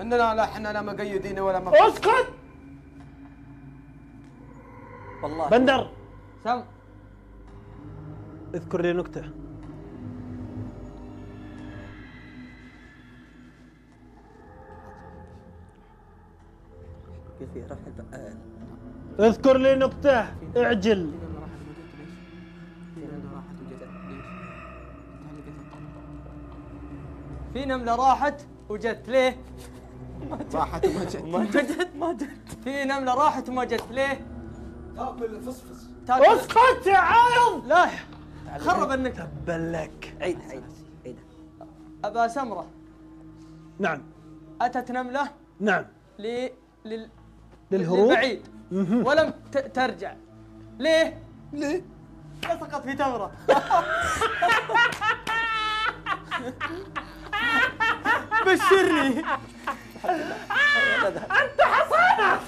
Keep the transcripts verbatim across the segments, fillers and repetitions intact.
اننا لا احنا لا مقيدين ولا مقيدين. اسكت والله بندر. سم اذكر لي نكته. كيف راح البقال؟ اذكر لي نكته. اعجل. في نملة راحت وجت ليه؟ ما جت. راحت وما جت. ما جت ما جت. في نملة راحت وما جت ليه؟ تاكل الفصفص. اسكت يا عايض. لا خرب النكتة. تبا لك. عيد عيد عيد. أبا سمرة. نعم. أتت نملة. نعم. ل لل للهروب. للبعيد. ولم ترجع. ليه؟ ليه؟ لصقت في تمرة. بشرني. أنت حصانة.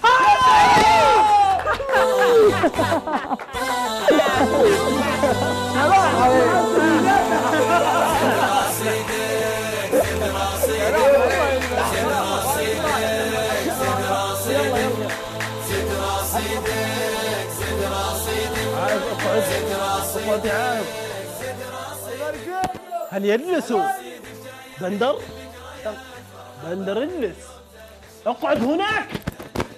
هل يجلسوا؟ بندر بندر اجلس. اقعد هناك.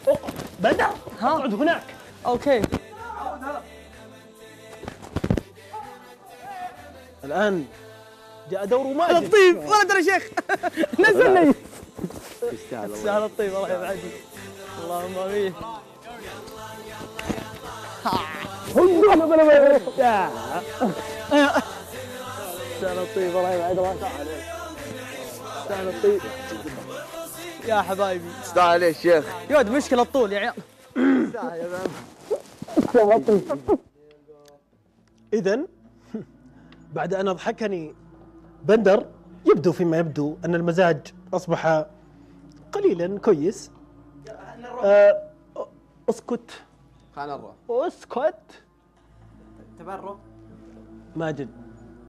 اقعد بندر. اقعد هناك. اوكي. الان جاء دور ماجد. الطيب ولد يا شيخ. نزلني. تستاهل والله. تستاهل الطيب الله يبعدك. اللهم امين. تستاهل الطيب الله يبعد راسك. تستاهل الطيب يا حبايبي. تستاهل يا شيخ. يا ولد مشكلة الطول يا عيال. تستاهل يا بابا. إذا بعد أن أضحكني بندر يبدو فيما يبدو أن المزاج أصبح قليلا كويس. أه اسكت. خلنا نروح. اسكت. تبرع. ماجد.